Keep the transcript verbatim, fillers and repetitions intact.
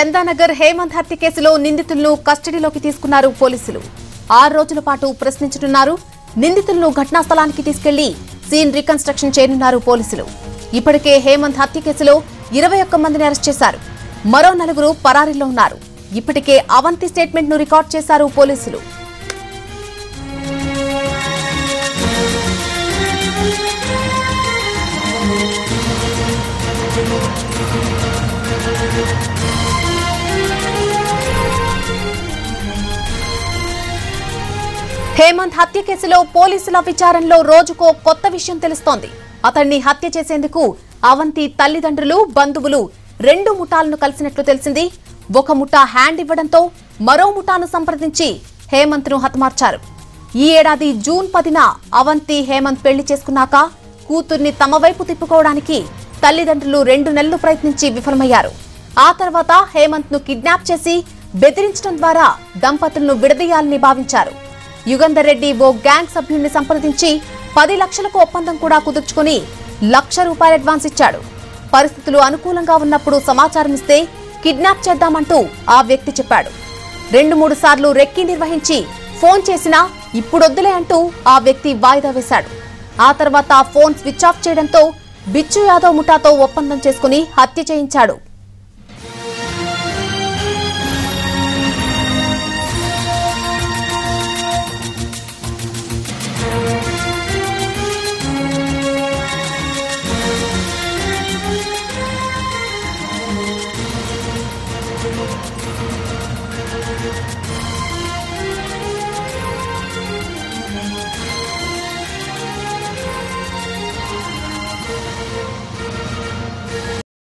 చందానగర్ హేమంత్ హత్య కేసులో నిందితులను కస్టడీలోకి తీసుకున్నారు పోలీసులు. ఆరు రోజుల పాటు ప్రశ్నించనున్నారు. నిందితులను ఘటనా స్థలానికి తీసుకెళ్లి సీన్ రికన్స్ట్రక్షన్ చేయనున్నారు పోలీసులు. ఇప్పటికే హేమంత్ హత్య కేసులో ఇరవై ఒక్క మందిని అరెస్ట్ చేశారు. మరో నలుగురు పరారీలో ఉన్నారు. ఇప్పటికే అవంతి స్టేట్మెంట్ ను రికార్డ్ చేశారు పోలీసులు. హేమంత్ హత్య కేసులో పోలీసుల విచారణలో రోజుకో కొత్త విషయం తెలుస్తోంది. అతన్ని హత్య చేసేందుకు అవంతి తల్లిదండ్రులు, బంధువులు రెండు ముఠాలను కలిసినట్లు తెలిసింది. ఒక ముఠా హ్యాండ్ ఇవ్వడంతో మరో ముఠాను సంప్రదించి హేమంత్ ను హతమార్చారు. ఈ ఏడాది జూన్ పదిన అవంతి హేమంత్ పెళ్లి చేసుకున్నాక కూతుర్ని తమ వైపు తిప్పుకోవడానికి తల్లిదండ్రులు రెండు నెలలు ప్రయత్నించి విఫలమయ్యారు. ఆ తర్వాత హేమంత్ ను కిడ్నాప్ చేసి బెదిరించడం ద్వారా దంపతులను విడదీయాలని భావించారు. యుగంధర్ రెడ్డి ఓ గ్యాంగ్ సభ్యుడిని సంప్రదించి పది లక్షలకు ఒప్పందం కూడా కుదుర్చుకుని లక్ష రూపాయల అడ్వాన్స్ ఇచ్చాడు. పరిస్థితులు అనుకూలంగా ఉన్నప్పుడు సమాచారం ఇస్తే కిడ్నాప్ చేద్దామంటూ ఆ వ్యక్తి చెప్పాడు. రెండు మూడు సార్లు రెక్కి నిర్వహించి ఫోన్ చేసినా ఇప్పుడొద్దులే అంటూ ఆ వ్యక్తి వాయిదా వేశాడు. ఆ తర్వాత ఫోన్ స్విచ్ ఆఫ్ చేయడంతో బిచ్చు యాదవ్ ముఠాతో ఒప్పందం చేసుకుని హత్య చేయించాడు.